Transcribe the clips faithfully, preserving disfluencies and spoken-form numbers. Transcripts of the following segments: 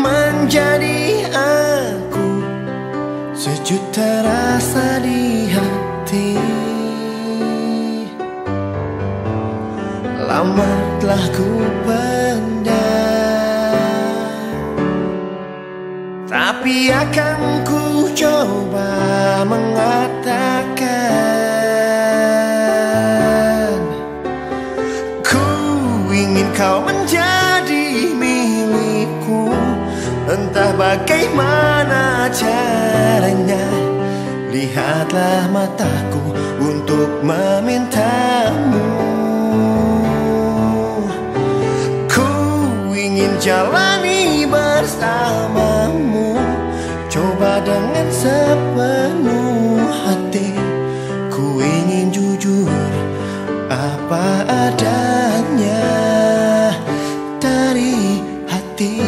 menjadi aku, sejuta rasa di hati. Lama telah ku pendam, tapi akan ku coba mengatakan, ku ingin kau menjadi milikku. Entah bagaimana caranya, lihatlah mataku untuk memintamu. Jalani bersamamu, coba dengan sepenuh hati. Ku ingin jujur apa adanya dari hati.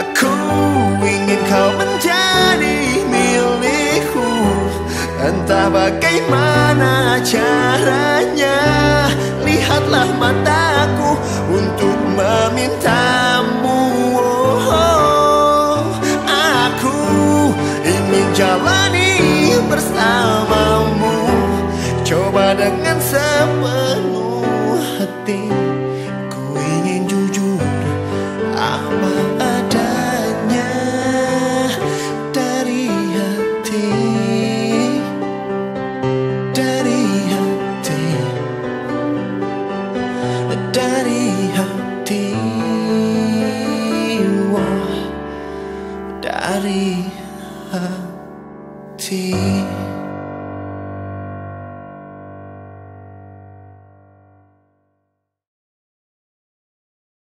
Aku ingin kau menjadi milikku, entah bagaimana caranya, lihatlah mataku untuk memintamu. Oh, aku ingin jalani bersamamu, coba dengan sepenuh hati. Ku ingin jujur apa adanya dari hati. Dari hati.